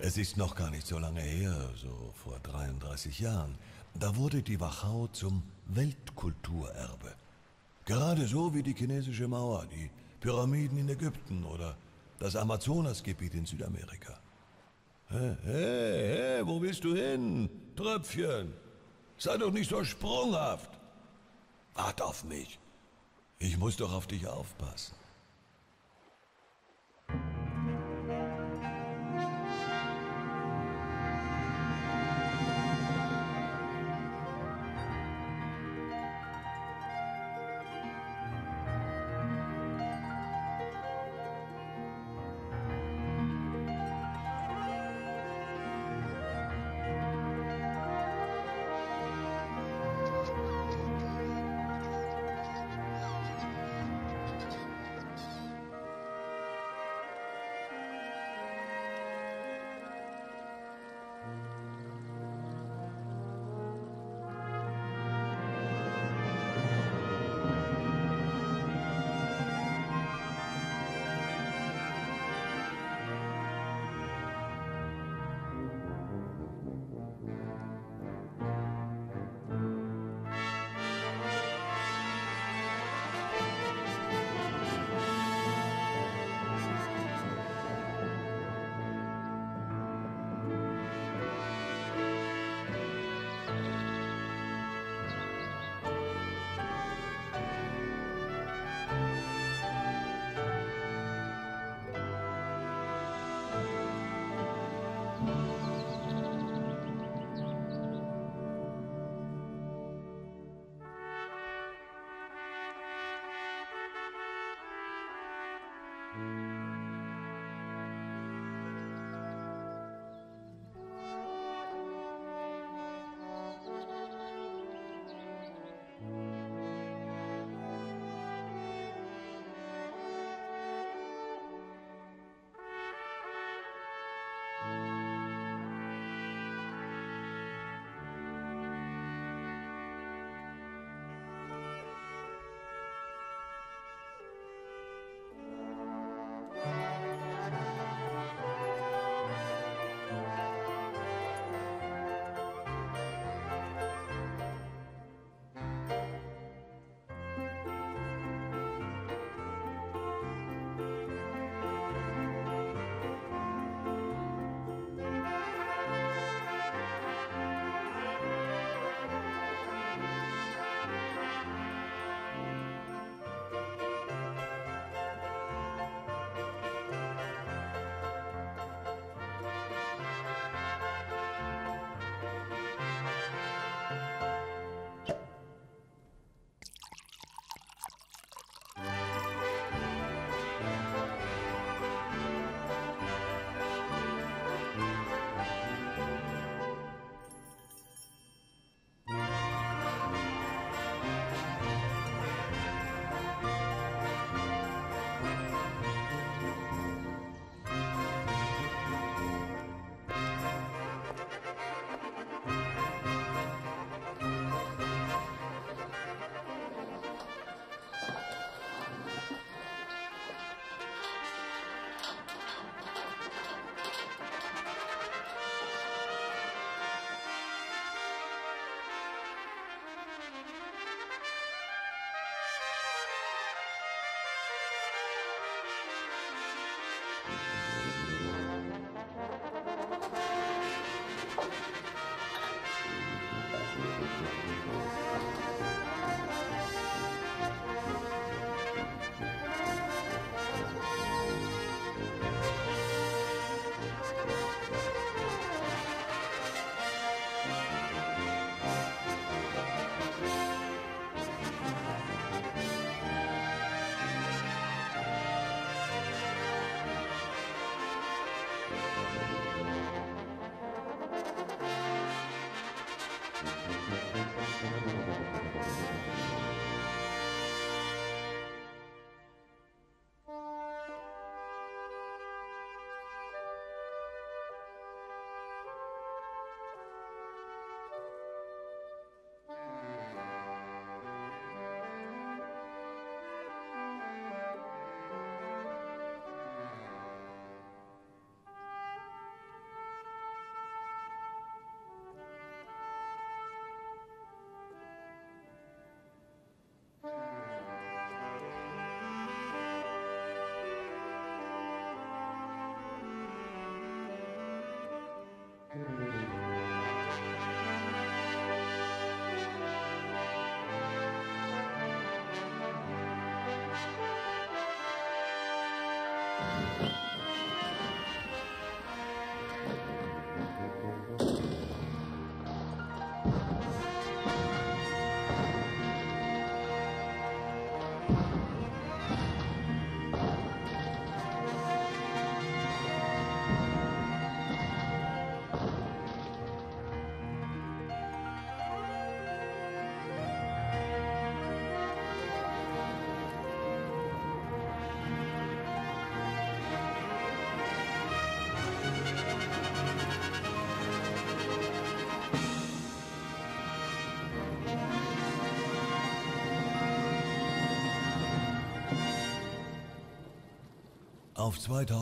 Es ist noch gar nicht so lange her, so vor 33 Jahren, da wurde die Wachau zum Weltkulturerbe. Gerade so wie die chinesische Mauer, die Pyramiden in Ägypten oder das Amazonasgebiet in Südamerika. Hey, hey, hey, wo willst du hin, Tröpfchen? Sei doch nicht so sprunghaft. Wart auf mich. Ich muss doch auf dich aufpassen. auf 2000.